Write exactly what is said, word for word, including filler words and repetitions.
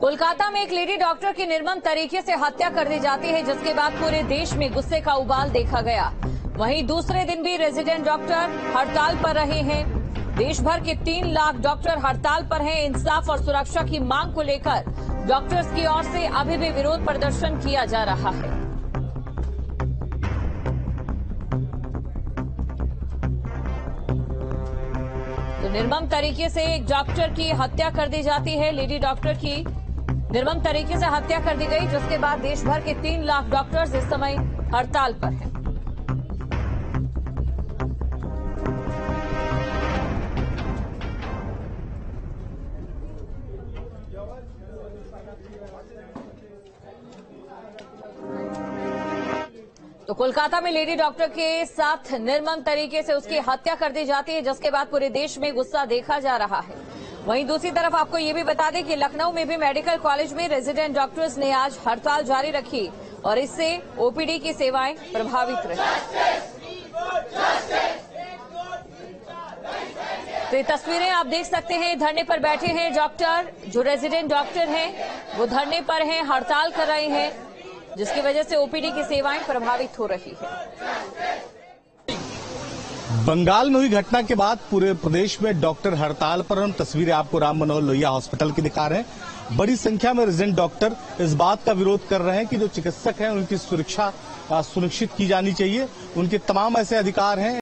कोलकाता में एक lady doctor की निर्मम तरीके से हत्या कर दी जाती है, जिसके बाद पूरे देश में गुस्से का उबाल देखा गया। वहीं दूसरे दिन भी रेजिडेंट डॉक्टर हड़ताल पर रहे हैं। देश भर के तीन लाख डॉक्टर हड़ताल पर हैं। इंसाफ और सुरक्षा की मांग को लेकर डॉक्टर्स की ओर से अभी भी विरोध प्रदर्शन किया जा रहा है। तो निर्मम तरीके से एक डॉक्टर की हत्या कर दी जाती है, लेडी डॉक्टर की निर्मम तरीके से हत्या कर दी गई, जिसके बाद देश भर के तीन लाख डॉक्टर्स इस समय हड़ताल पर हैं। तो कोलकाता में लेडी डॉक्टर के साथ निर्मम तरीके से उसकी हत्या कर दी जाती है, जिसके बाद पूरे देश में गुस्सा देखा जा रहा है। वहीं दूसरी तरफ आपको ये भी बता दें कि लखनऊ में भी मेडिकल कॉलेज में रेजिडेंट डॉक्टर्स ने आज हड़ताल जारी रखी और इससे ओपीडी की सेवाएं प्रभावित रही। तो ये तस्वीरें आप देख सकते हैं, धरने पर बैठे हैं डॉक्टर, जो रेजिडेंट डॉक्टर हैं वो धरने पर हैं, हड़ताल कर रहे हैं, जिसकी वजह से ओपीडी की सेवाएं प्रभावित हो रही है। बंगाल में हुई घटना के बाद पूरे प्रदेश में डॉक्टर हड़ताल पर। हम तस्वीरें आपको राम मनोहर लोहिया हॉस्पिटल की दिखा रहे हैं। बड़ी संख्या में रेजिडेंट डॉक्टर इस बात का विरोध कर रहे हैं कि जो चिकित्सक हैं उनकी सुरक्षा सुनिश्चित की जानी चाहिए, उनके तमाम ऐसे अधिकार हैं।